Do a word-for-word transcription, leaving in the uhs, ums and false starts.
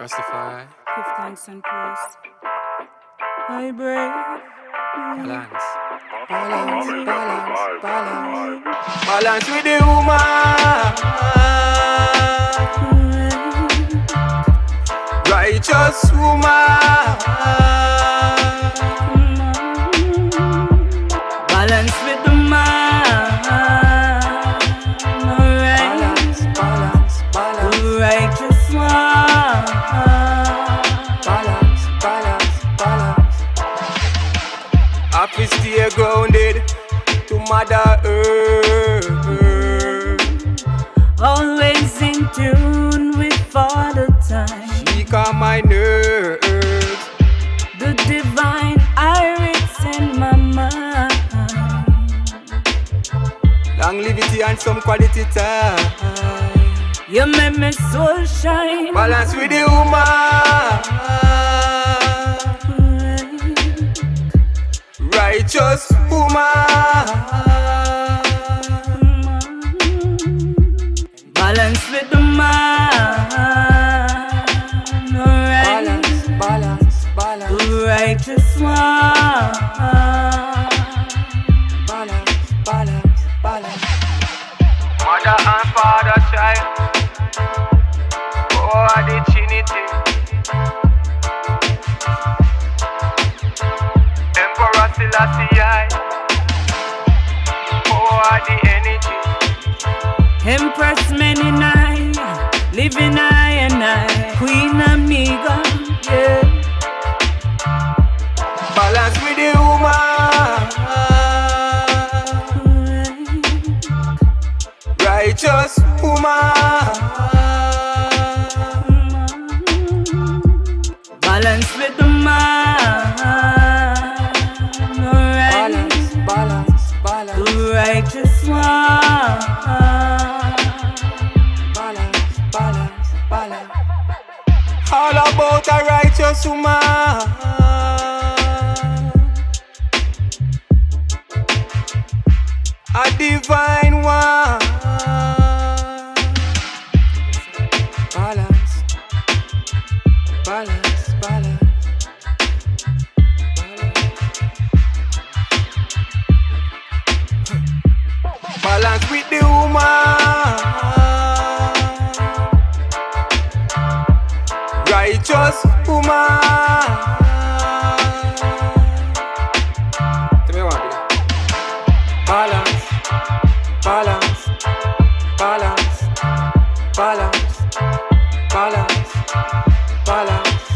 Rastafari. Give thanks and praise. I breathe. Balance. Balance, balance, balance. Balance with the woman. Righteous woman. Balance with the man. Balance, balance, balance. Righteous man. We stay grounded to Mother Earth, always in tune with Father Time. She calm my nerves. The divine iris in my mind. Longevity and some quality time. You make my soul shine. Balance with the woman. Righteous woman. Balance with the man. Balance, balance, balance. Righteous one. Balance, balance, balance. Mother and father, child. Oh, the Trinity. Oh, the energy. Empress Meninai, living I and I, Queen Amiga, yeah. Balance with the woman. Righteous woman. Balance with the man. Righteous one. Balance, balance, balance. All about a righteous woman, a divine one. Balance, balance, balance. Balance with the woman. Righteous woman. Balance, balance, balance, balance, balance, balance.